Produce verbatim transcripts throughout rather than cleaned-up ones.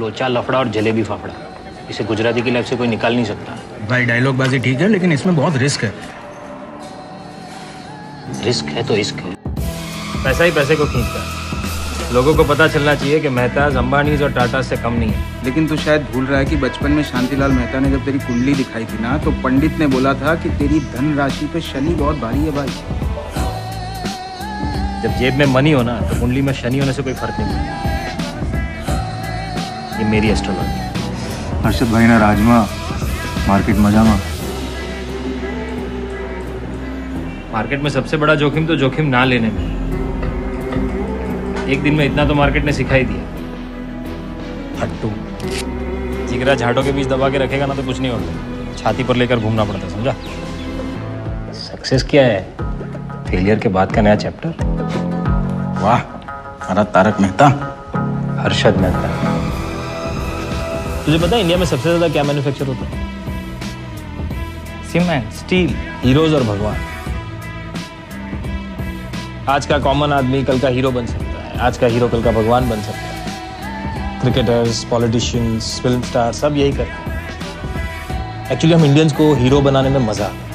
लोचा लफड़ा और जलेबी फाफड़ा, इसे गुजराती की लाइफ से कोई निकाल नहीं सकता। भाई डायलॉग बाजी ठीक है लेकिन इसमें बहुत रिस्क है। रिस्क है तो इश्क है। पैसा ही पैसे को खींचता है। लोगों को पता चलना चाहिए कि मेहता अंबानीज और टाटा से कम नहीं है। लेकिन तू शायद भूल रहा है कि बचपन में शांतिलाल मेहता ने जब तेरी कुंडली दिखाई थी ना, तो पंडित ने बोला था कि तेरी धन राशि पे शनि बहुत भारी है भाई। जब जेब में मनी हो ना तो कुंडली में शनि होने से कोई फर्क नहीं पड़ता। ये मेरी एस्ट्रोलॉजी। हर्षद भाई ना राजमा मार्केट मजा मा। मार्केट में सबसे बड़ा जोखिम तो जोखिम ना लेने में। एक दिन में इतना तो मार्केट ने सिखाई दिया। हट्टू जिगरा झाड़ों के बीच दबा के रखेगा ना तो कुछ नहीं होता। छाती पर लेकर घूमना पड़ता, समझा। सक्सेस क्या है? फेलियर के बाद का नया चैप्टर। वाह, हमारा तारक मेहता, हर्षद मेहता। तुझे पता है इंडिया में सबसे ज्यादा क्या मैन्युफैक्चर होता है? सीमेंट, स्टील, हीरोज और भगवान। आज का कॉमन आदमी कल का हीरो बन सकता है, आज का हीरो कल का भगवान बन सकता है। क्रिकेटर्स, पॉलिटिशियंस, फिल्म स्टार सब यही करते हैं। एक्चुअली हम इंडियंस को हीरो बनाने में मजा आता है।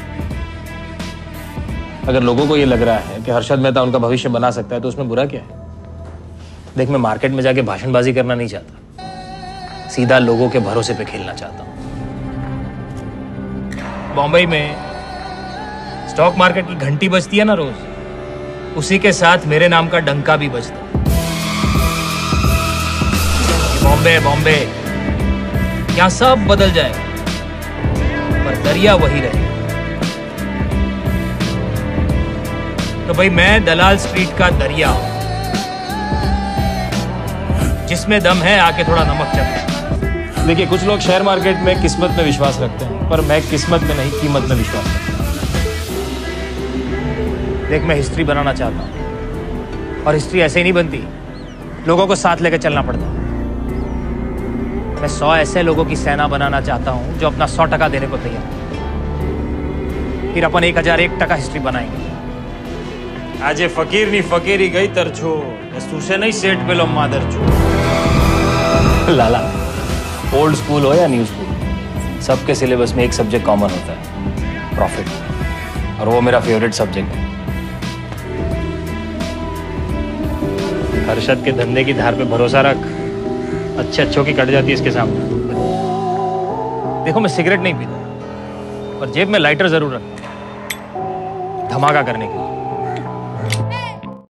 अगर लोगों को ये लग रहा है कि हर्षद मेहता उनका भविष्य बना सकता है तो उसमें बुरा क्या है? देख, मैं मार्केट में जाके भाषणबाजी करना नहीं चाहता, सीधा लोगों के भरोसे पे खेलना चाहता हूँ। बॉम्बे में स्टॉक मार्केट की घंटी बजती है ना रोज, उसी के साथ मेरे नाम का डंका भी बजता है। बॉम्बे बॉम्बे यहाँ सब बदल जाएगा पर दरिया वही रहेगा। तो भाई मैं दलाल स्ट्रीट का दरिया हूं, जिसमें दम है आके थोड़ा नमक चखो। देखिए, कुछ लोग शेयर मार्केट में किस्मत में विश्वास रखते हैं, पर मैं किस्मत में नहीं, कीमत में विश्वास रखता हूं। देख, मैं हिस्ट्री बनाना चाहता हूं और हिस्ट्री ऐसे ही नहीं बनती, लोगों को साथ लेकर चलना पड़ता है। मैं सौ ऐसे लोगों की सेना बनाना चाहता हूं जो अपना सौ टका देने को तैयार है। फिर अपन एक हजार एक टका हिस्ट्री बनाएंगे। આજે ફકીરની ફકીરી ગઈ તરછો સુશે નહીં સેટ પેલો માદરછો। लाला, ओल्ड स्कूल हो या न्यू स्कूल, सबके सिलेबस में एक सब्जेक्ट कॉमन होता है, प्रॉफिट, और वो मेरा फेवरेट सब्जेक्ट है। हर्षद के धंधे की धार पे भरोसा रख, अच्छे अच्छों की कट जाती है इसके सामने। देखो, मैं सिगरेट नहीं पीता और जेब में लाइटर जरूर रखता, धमाका करने के लिए।